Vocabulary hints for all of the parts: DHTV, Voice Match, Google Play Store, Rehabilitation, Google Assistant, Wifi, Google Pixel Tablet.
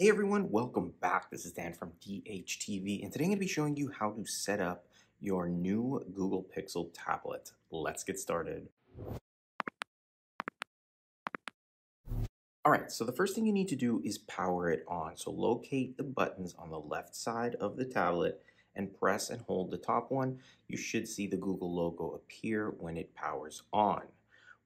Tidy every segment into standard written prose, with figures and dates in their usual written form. Hey everyone, welcome back. This is Dan from DHTV, and today I'm going to be showing you how to set up your new Google Pixel tablet. Let's get started. All right, so the first thing you need to do is power it on. So locate the buttons on the left side of the tablet and press and hold the top one. You should see the Google logo appear when it powers on.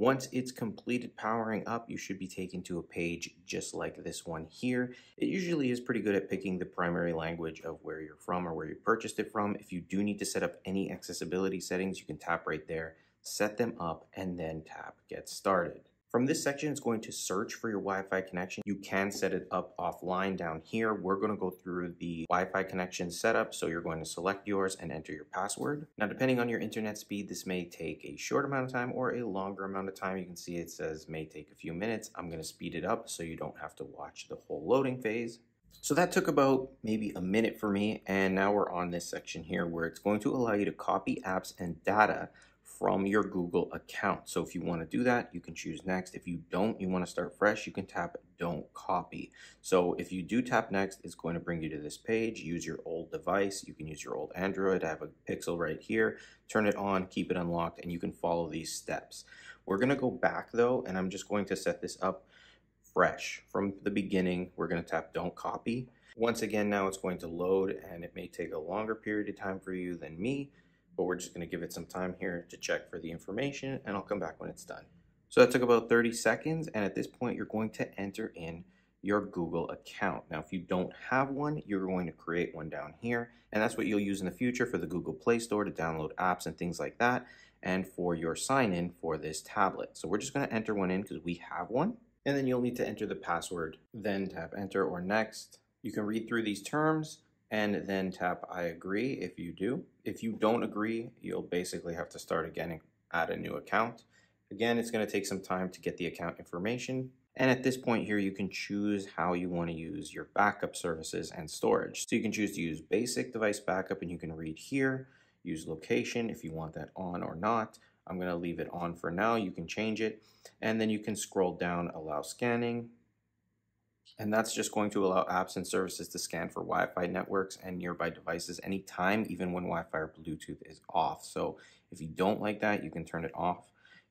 Once it's completed powering up, you should be taken to a page just like this one here. It usually is pretty good at picking the primary language of where you're from or where you purchased it from. If you do need to set up any accessibility settings, you can tap right there, set them up, and then tap Get Started. From this section, it's going to search for your Wi-Fi connection. You can set it up offline down here. We're going to go through the Wi-Fi connection setup, so you're going to select yours and enter your password. Now, depending on your internet speed, this may take a short amount of time or a longer amount of time. You can see it says may take a few minutes. I'm going to speed it up so you don't have to watch the whole loading phase. So that took about maybe a minute for me, and now we're on this section here where it's going to allow you to copy apps and data from your Google account. So if you want to do that, you can choose next. If you don't, you want to start fresh, you can tap don't copy. So if you do tap next, it's going to bring you to this page. Use your old device. You can use your old Android. I have a Pixel right here. Turn it on, keep it unlocked, and you can follow these steps. We're going to go back though, and I'm just going to set this up fresh from the beginning. We're going to tap don't copy. Once again, now it's going to load, and it may take a longer period of time for you than me, but we're just going to give it some time here to check for the information, and I'll come back when it's done. So that took about 30 seconds, and at this point, you're going to enter in your Google account. Now, if you don't have one, you're going to create one down here, and that's what you'll use in the future for the Google Play Store to download apps and things like that, and for your sign-in for this tablet. So we're just going to enter one in because we have one, and then you'll need to enter the password, then tap enter or next. You can read through these terms, and then tap I agree if you do. If you don't agree, you'll basically have to start again and add a new account. Again, it's going to take some time to get the account information. And at this point here, you can choose how you want to use your backup services and storage. So you can choose to use basic device backup, and you can read here, use location if you want that on or not. I'm going to leave it on for now. You can change it. And then you can scroll down, allow scanning. And that's just going to allow apps and services to scan for Wi-Fi networks and nearby devices anytime, even when Wi-Fi or Bluetooth is off. So if you don't like that, you can turn it off.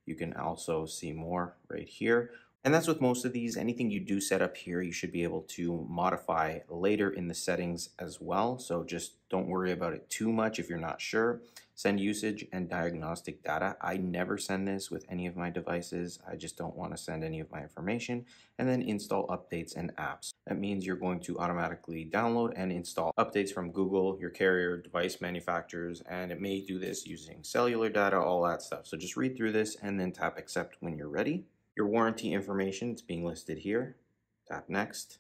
You can also see more right here. And that's with most of these. Anything you do set up here, you should be able to modify later in the settings as well. So just don't worry about it too much if you're not sure. Send usage and diagnostic data. I never send this with any of my devices. I just don't want to send any of my information. And then install updates and apps. That means you're going to automatically download and install updates from Google, your carrier, device manufacturers, and it may do this using cellular data, all that stuff. So just read through this and then tap accept when you're ready. Your warranty information, it's being listed here. Tap next.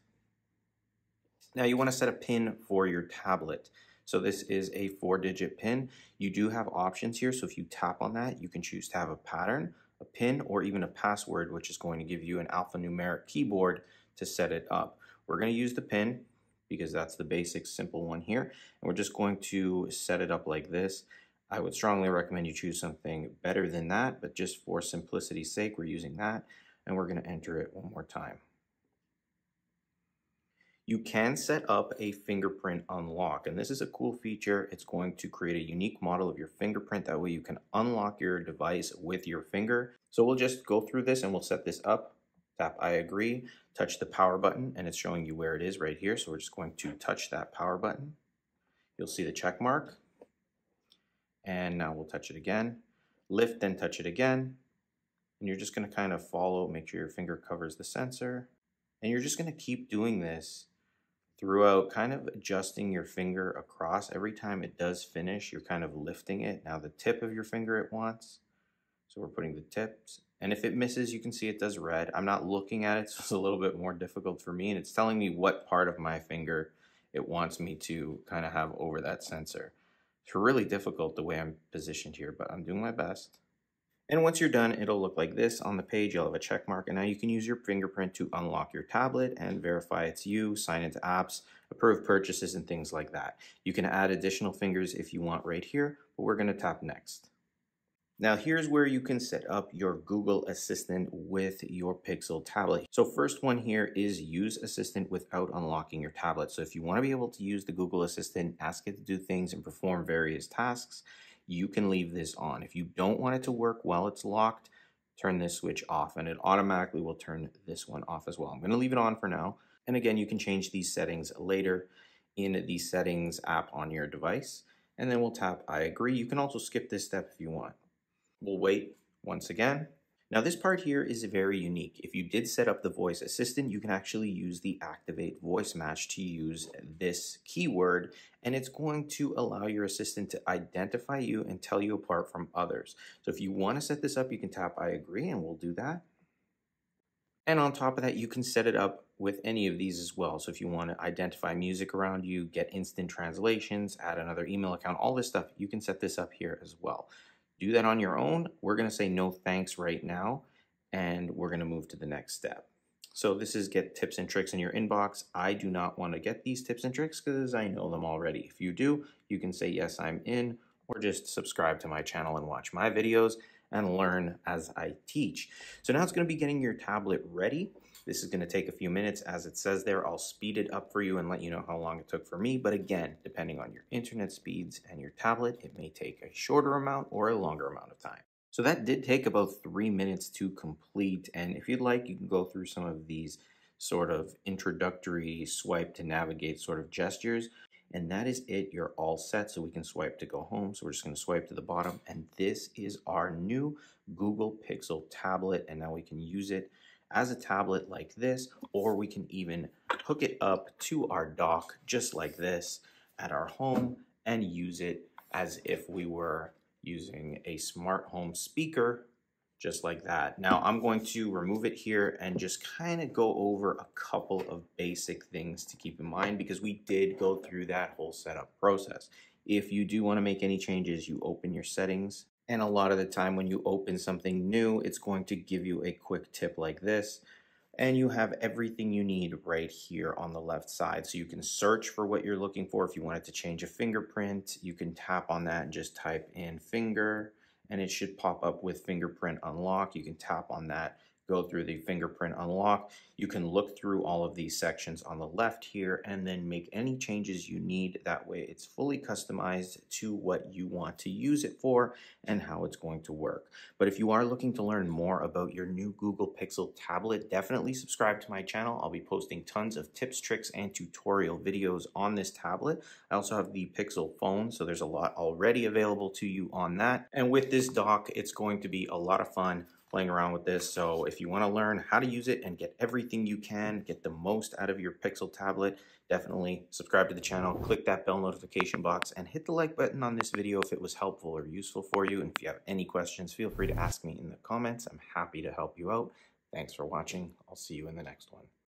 Now you want to set a PIN for your tablet. So this is a 4-digit PIN. You do have options here, so if you tap on that, you can choose to have a pattern, a PIN, or even a password, which is going to give you an alphanumeric keyboard to set it up. We're going to use the PIN because that's the basic simple one here, and we're just going to set it up like this. I would strongly recommend you choose something better than that, but just for simplicity's sake, we're using that, and we're going to enter it one more time. You can set up a fingerprint unlock, and this is a cool feature. It's going to create a unique model of your fingerprint. That way you can unlock your device with your finger. So we'll just go through this and we'll set this up. Tap I agree, touch the power button, and it's showing you where it is right here. So we're just going to touch that power button. You'll see the check mark. And now we'll touch it again, lift then touch it again, and you're just going to kind of follow, make sure your finger covers the sensor, and you're just going to keep doing this throughout, kind of adjusting your finger across. Every time it does finish, you're kind of lifting it. Now the tip of your finger at once, so we're putting the tips, and if it misses, you can see it does red. I'm not looking at it, so it's a little bit more difficult for me, and it's telling me what part of my finger it wants me to kind of have over that sensor. It's really difficult the way I'm positioned here, but I'm doing my best. And once you're done, it'll look like this on the page. You'll have a check mark, and now you can use your fingerprint to unlock your tablet and verify it's you, sign into apps, approve purchases, and things like that. You can add additional fingers if you want right here, but we're going to tap next. Now here's where you can set up your Google Assistant with your Pixel tablet. So first one here is use Assistant without unlocking your tablet. So if you want to be able to use the Google Assistant, ask it to do things and perform various tasks, you can leave this on. If you don't want it to work while it's locked, turn this switch off and it automatically will turn this one off as well. I'm going to leave it on for now. And again, you can change these settings later in the Settings app on your device. And then we'll tap I agree. You can also skip this step if you want. We'll wait once again. Now this part here is very unique. If you did set up the voice assistant, you can actually use the activate voice match to use this keyword, and it's going to allow your assistant to identify you and tell you apart from others. So if you want to set this up, you can tap I agree and we'll do that. And on top of that, you can set it up with any of these as well. So if you want to identify music around you, get instant translations, add another email account, all this stuff, you can set this up here as well. Do that on your own. We're going to say no thanks right now, and we're going to move to the next step. So this is get tips and tricks in your inbox. I do not want to get these tips and tricks because I know them already. If you do, you can say yes, I'm in, or just subscribe to my channel and watch my videos and learn as I teach. So now it's going to be getting your tablet ready. This is going to take a few minutes as it says there. I'll speed it up for you and let you know how long it took for me. But again, depending on your internet speeds and your tablet, it may take a shorter amount or a longer amount of time. So that did take about 3 minutes to complete. And if you'd like, you can go through some of these sort of introductory swipe to navigate sort of gestures. And that is it. You're all set. So we can swipe to go home. So we're just going to swipe to the bottom. And this is our new Google Pixel tablet. And now we can use it as a tablet like this, or we can even hook it up to our dock just like this at our home and use it as if we were using a smart home speaker just like that. Now I'm going to remove it here and just kind of go over a couple of basic things to keep in mind because we did go through that whole setup process. If you do want to make any changes, you open your settings. And a lot of the time when you open something new, it's going to give you a quick tip like this. And you have everything you need right here on the left side. So you can search for what you're looking for. If you wanted to change a fingerprint, you can tap on that and just type in finger, and it should pop up with fingerprint unlock. You can tap on that, go through the fingerprint unlock. You can look through all of these sections on the left here and then make any changes you need. That way it's fully customized to what you want to use it for and how it's going to work. But if you are looking to learn more about your new Google Pixel tablet, definitely subscribe to my channel. I'll be posting tons of tips, tricks, and tutorial videos on this tablet. I also have the Pixel phone, so there's a lot already available to you on that. And with this dock, it's going to be a lot of fun playing around with this. So if you want to learn how to use it and get everything you can, get the most out of your Pixel tablet, definitely subscribe to the channel, click that bell notification box, and hit the like button on this video if it was helpful or useful for you. And if you have any questions, feel free to ask me in the comments. I'm happy to help you out. Thanks for watching. I'll see you in the next one.